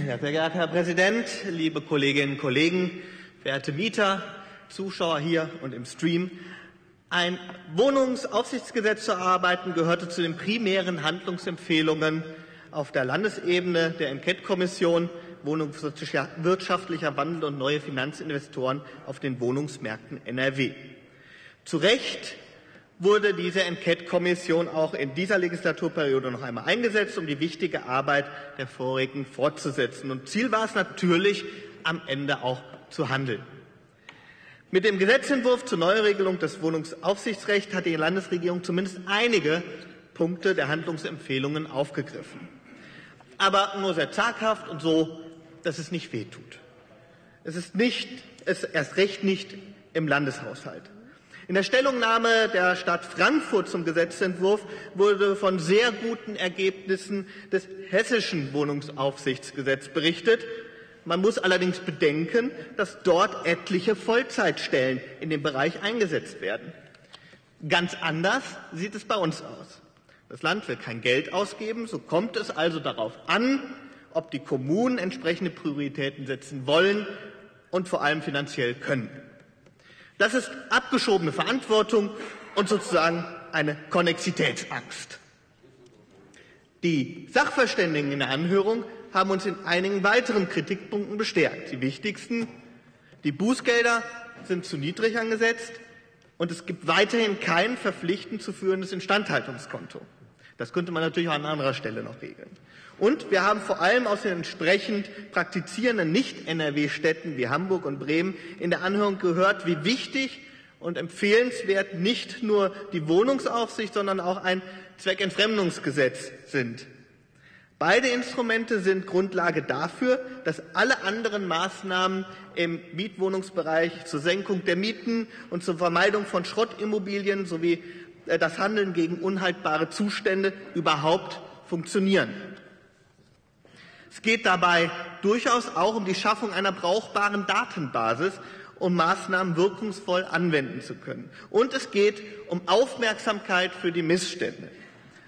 Sehr geehrter Herr Präsident, liebe Kolleginnen und Kollegen, werte Mieter, Zuschauer hier und im Stream. Ein Wohnungsaufsichtsgesetz zu erarbeiten gehörte zu den primären Handlungsempfehlungen auf der Landesebene der Enquete-Kommission Wohnungswirtschaftlicher Wandel und neue Finanzinvestoren auf den Wohnungsmärkten NRW. Zu Recht wurde diese Enquete-Kommission auch in dieser Legislaturperiode noch einmal eingesetzt, um die wichtige Arbeit der vorigen fortzusetzen. Und Ziel war es natürlich, am Ende auch zu handeln. Mit dem Gesetzentwurf zur Neuregelung des Wohnungsaufsichtsrechts hat die Landesregierung zumindest einige Punkte der Handlungsempfehlungen aufgegriffen. Aber nur sehr zaghaft und so, dass es nicht wehtut. Es ist erst recht nicht im Landeshaushalt. In der Stellungnahme der Stadt Frankfurt zum Gesetzentwurf wurde von sehr guten Ergebnissen des hessischen Wohnungsaufsichtsgesetzes berichtet. Man muss allerdings bedenken, dass dort etliche Vollzeitstellen in dem Bereich eingesetzt werden. Ganz anders sieht es bei uns aus. Das Land will kein Geld ausgeben, so kommt es also darauf an, ob die Kommunen entsprechende Prioritäten setzen wollen und vor allem finanziell können. Das ist abgeschobene Verantwortung und sozusagen eine Konnexitätsangst. Die Sachverständigen in der Anhörung haben uns in einigen weiteren Kritikpunkten bestärkt. Die wichtigsten: Die Bußgelder sind zu niedrig angesetzt und es gibt weiterhin kein verpflichtend zu führendes Instandhaltungskonto. Das könnte man natürlich auch an anderer Stelle noch regeln. Und wir haben vor allem aus den entsprechend praktizierenden Nicht-NRW-Städten wie Hamburg und Bremen in der Anhörung gehört, wie wichtig und empfehlenswert nicht nur die Wohnungsaufsicht, sondern auch ein Zweckentfremdungsgesetz sind. Beide Instrumente sind Grundlage dafür, dass alle anderen Maßnahmen im Mietwohnungsbereich zur Senkung der Mieten und zur Vermeidung von Schrottimmobilien sowie das Handeln gegen unhaltbare Zustände überhaupt funktionieren. Es geht dabei durchaus auch um die Schaffung einer brauchbaren Datenbasis, um Maßnahmen wirkungsvoll anwenden zu können. Und es geht um Aufmerksamkeit für die Missstände.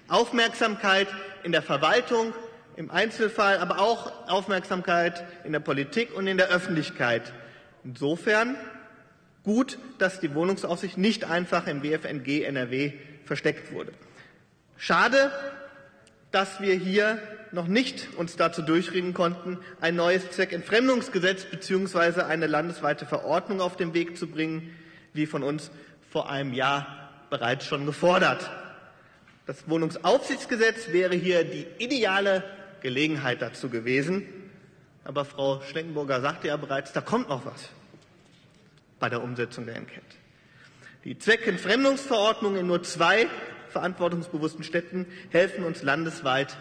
Aufmerksamkeit in der Verwaltung, im Einzelfall, aber auch Aufmerksamkeit in der Politik und in der Öffentlichkeit. Insofern gut, dass die Wohnungsaufsicht nicht einfach im WfNG NRW versteckt wurde. Schade, dass wir hier noch nicht uns dazu durchringen konnten, ein neues Zweckentfremdungsgesetz bzw. eine landesweite Verordnung auf den Weg zu bringen, wie von uns vor einem Jahr bereits schon gefordert. Das Wohnungsaufsichtsgesetz wäre hier die ideale Gelegenheit dazu gewesen. Aber Frau Schneckenburger sagte ja bereits, da kommt noch was bei der Umsetzung der Enquete. Die Zweckentfremdungsverordnung in nur 2 verantwortungsbewussten Städten helfen uns landesweit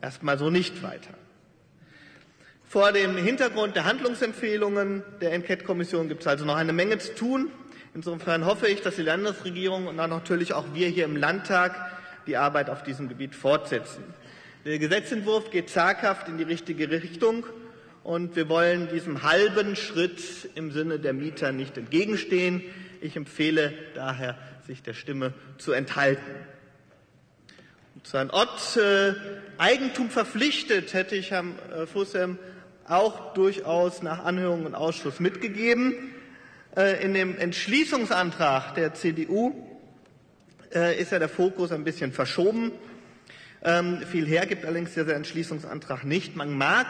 erstmal so nicht weiter. Vor dem Hintergrund der Handlungsempfehlungen der Enquete-Kommission gibt es also noch eine Menge zu tun. Insofern hoffe ich, dass die Landesregierung und dann natürlich auch wir hier im Landtag die Arbeit auf diesem Gebiet fortsetzen. Der Gesetzentwurf geht zaghaft in die richtige Richtung und wir wollen diesem halben Schritt im Sinne der Mieter nicht entgegenstehen. Ich empfehle daher, sich der Stimme zu enthalten. Zu einem Eigentum verpflichtet hätte ich Herrn Fussem auch durchaus nach Anhörung und Ausschuss mitgegeben. In dem Entschließungsantrag der CDU ist ja der Fokus ein bisschen verschoben. Viel her gibt allerdings dieser Entschließungsantrag nicht. Man mag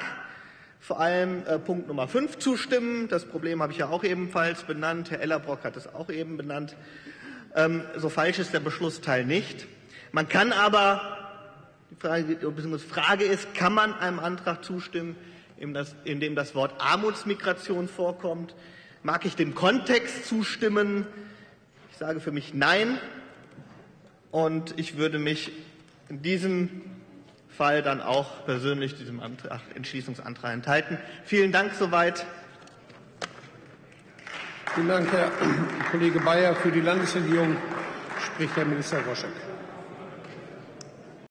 vor allem Punkt Nummer 5 zustimmen. Das Problem habe ich ja auch ebenfalls benannt. Herr Ellerbrock hat es auch eben benannt. So falsch ist der Beschlussteil nicht. Man kann aber, die Frage ist, kann man einem Antrag zustimmen, in dem das Wort Armutsmigration vorkommt? Mag ich dem Kontext zustimmen? Ich sage für mich nein. Und ich würde mich in diesem Fall dann auch persönlich diesem Entschließungsantrag enthalten. Vielen Dank soweit. Vielen Dank, Herr Kollege Bayer. Für die Landesregierung spricht Herr Minister Roschek.